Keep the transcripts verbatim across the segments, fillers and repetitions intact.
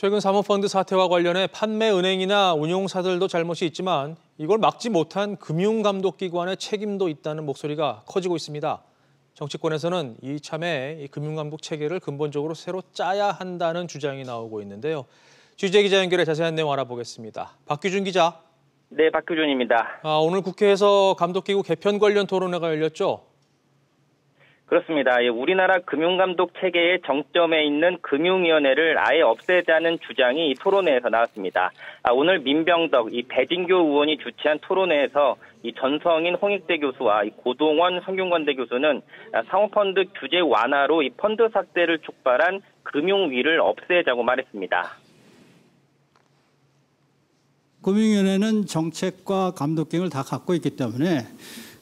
최근 사모펀드 사태와 관련해 판매은행이나 운용사들도 잘못이 있지만 이걸 막지 못한 금융감독기관의 책임도 있다는 목소리가 커지고 있습니다. 정치권에서는 이참에 이 금융감독 체계를 근본적으로 새로 짜야 한다는 주장이 나오고 있는데요. 취재 기자 연결해 자세한 내용 알아보겠습니다. 박규준 기자. 네, 박규준입니다. 아, 오늘 국회에서 감독기구 개편 관련 토론회가 열렸죠? 그렇습니다. 우리나라 금융감독 체계의 정점에 있는 금융위원회를 아예 없애자는 주장이 이 토론회에서 나왔습니다. 오늘 민병덕, 이 배진교 의원이 주최한 토론회에서 이 전성인 홍익대 교수와 이 고동원 성균관대 교수는 사모펀드 규제 완화로 이 펀드 삭대를 촉발한 금융위를 없애자고 말했습니다. 금융위원회는 정책과 감독기능을 다 갖고 있기 때문에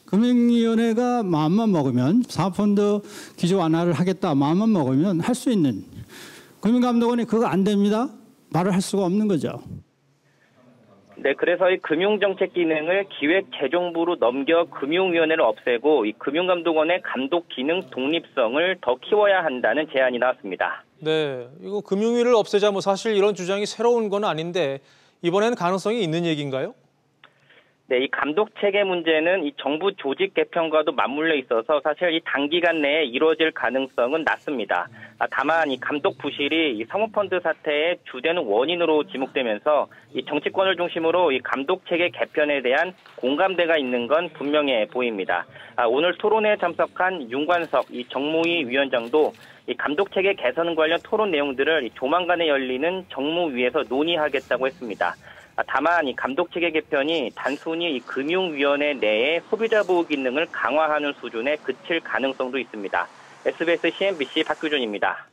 금융위원회가 마음만 먹으면 사모펀드 규제 완화를 하겠다 마음만 먹으면 할 수 있는, 금융감독원이 그거 안 됩니다 말을 할 수가 없는 거죠. 네, 그래서 이 금융정책 기능을 기획재정부로 넘겨 금융위원회를 없애고 이 금융감독원의 감독 기능 독립성을 더 키워야 한다는 제안이 나왔습니다. 네, 이거 금융위를 없애자 뭐 사실 이런 주장이 새로운 건 아닌데 이번에는 가능성이 있는 얘기인가요? 네, 이 감독 체계 문제는 이 정부 조직 개편과도 맞물려 있어서 사실 이 단기간 내에 이루어질 가능성은 낮습니다. 아, 다만 이 감독 부실이 이 사모펀드 사태의 주된 원인으로 지목되면서 이 정치권을 중심으로 이 감독 체계 개편에 대한 공감대가 있는 건 분명해 보입니다. 아, 오늘 토론회에 참석한 윤관석 이 정무위 위원장도 이 감독 체계 개선 관련 토론 내용들을 조만간에 열리는 정무위에서 논의하겠다고 했습니다. 다만 이 감독 체계 개편이 단순히 이 금융위원회 내에 소비자 보호 기능을 강화하는 수준에 그칠 가능성도 있습니다. 에스비에스 씨엔비씨 박규준입니다.